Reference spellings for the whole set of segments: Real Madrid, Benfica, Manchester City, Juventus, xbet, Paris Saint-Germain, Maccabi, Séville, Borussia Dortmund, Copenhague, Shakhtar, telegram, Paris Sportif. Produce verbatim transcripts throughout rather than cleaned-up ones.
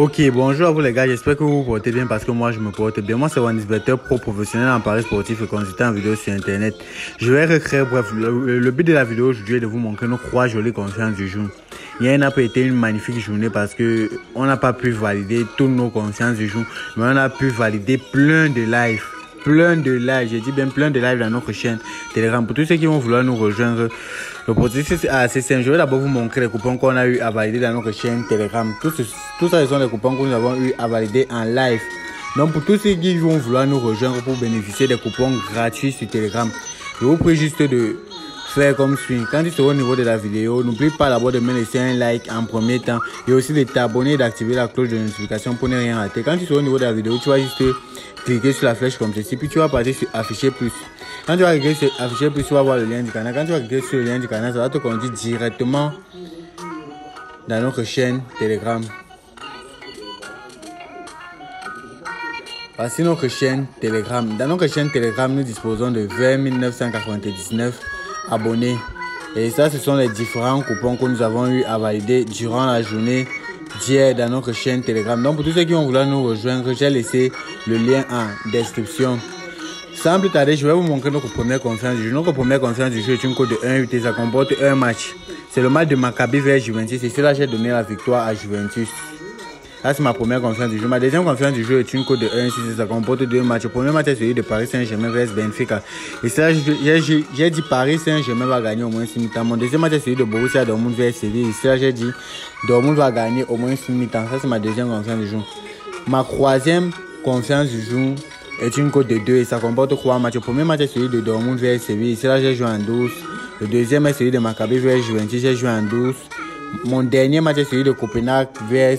Ok, bonjour à vous les gars, j'espère que vous vous portez bien parce que moi je me porte bien. Moi c'est un xbet, pro professionnel en Paris Sportif et consultant en vidéo sur internet. Je vais recréer, bref, le, le but de la vidéo aujourd'hui est de vous montrer nos trois jolies confiances du jour. Hier n'a pas été une magnifique journée parce que on n'a pas pu valider toutes nos confiances du jour, mais on a pu valider plein de lives. Plein de live, j'ai dit bien plein de live dans notre chaîne Telegram. Pour tous ceux qui vont vouloir nous rejoindre, le processus est assez simple. Je vais d'abord vous montrer les coupons qu'on a eu à valider dans notre chaîne Telegram. Tout, ce, tout ça, ce sont les coupons que nous avons eu à valider en live. Donc, pour tous ceux qui vont vouloir nous rejoindre pour bénéficier des coupons gratuits sur Telegram, je vous prie juste de faire comme suit. Quand tu seras au niveau de la vidéo, n'oublie pas d'abord de me laisser un like en premier temps et aussi de t'abonner et d'activer la cloche de notification pour ne rien rater. Quand tu seras au niveau de la vidéo, tu vas juste cliquer sur la flèche comme ceci, puis tu vas partir sur afficher plus. Quand tu vas cliquer sur afficher plus, tu vas voir le lien du canal. Quand tu vas cliquer sur le lien du canal, ça va te conduire directement dans notre chaîne Telegram. Voici notre chaîne Telegram. Dans notre chaîne Telegram, nous disposons de vingt mille neuf cent quatre-vingt-dix-neuf abonnés. Et ça, ce sont les différents coupons que nous avons eu à valider durant la journée d'hier dans notre chaîne Telegram. Donc pour tous ceux qui vont vouloir nous rejoindre, j'ai laissé le lien en description. Sans plus tarder, je vais vous montrer notre première confiance du jeu. Notre première confiance du jeu est une cote de un virgule huit. Ça comporte un match. C'est le match de Maccabi vers Juventus. Et c'est là que j'ai donné la victoire à Juventus. Ça, c'est ma première confiance du jeu. Ma deuxième confiance du jeu est une cote de un virgule six. Ça comporte deux matchs. Le premier match est celui de Paris Saint-Germain vers Benfica. Et c'est là que j'ai dit Paris Saint-Germain va gagner au moins six mi-temps. Mon deuxième match est celui de Borussia Dortmund vers Séville. Et c'est là que j'ai dit Dortmund va gagner au moins six mi-temps. Ça, c'est ma deuxième confiance du jeu. Ma troisième confiance du jour est une cote de deux et ça comporte trois matchs. Le premier match est celui de Dortmund vers Séville. Ici là j'ai joué en douze. Le deuxième est celui de Maccabi vers Juventus. J'ai joué en douze. Mon dernier match est celui de Copenhague vers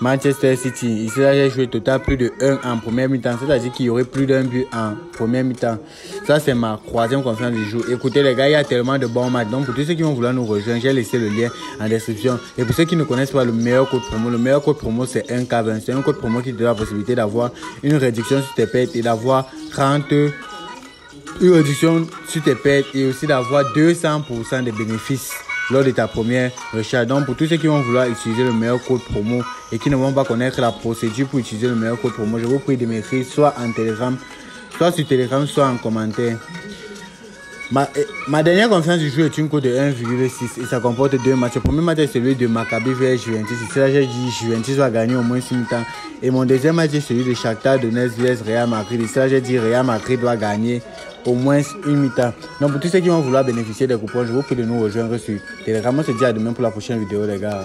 Manchester City. Ici là j'ai joué total plus de un en première mi-temps. C'est-à-dire qu'il y aurait plus d'un but en première mi-temps. Ça c'est ma troisième confiance du jour. Écoutez les gars, il y a tellement de bons matchs. Donc pour tous ceux qui vont vouloir nous rejoindre, j'ai laissé le lien en description. Et pour ceux qui ne connaissent pas le meilleur code promo, le meilleur code promo c'est un K vingt. C'est un code promo qui te donne la possibilité d'avoir une réduction sur tes pertes et d'avoir trente une réduction sur tes pertes et aussi d'avoir deux cents pour cent de bénéfices lors de ta première recherche. Donc pour tous ceux qui vont vouloir utiliser le meilleur code promo et qui ne vont pas connaître la procédure pour utiliser le meilleur code promo, je vous prie de m'écrire soit en Telegram, soit sur Telegram, soit en commentaire. Ma, ma dernière confiance du jeu est une cote de un virgule six et ça comporte deux matchs. Le premier match est celui de Maccabi vers Juventus. C'est là que j'ai dit Juventus va gagner au moins six mi-temps. Et mon deuxième match est celui de Shakhtar de vers Real Madrid. C'est là que j'ai dit Real Madrid doit gagner au moins une mi-temps. Donc pour tous ceux qui vont vouloir bénéficier des coupons, je vous prie de nous rejoindre sur Telegram. On se dit à demain pour la prochaine vidéo les gars.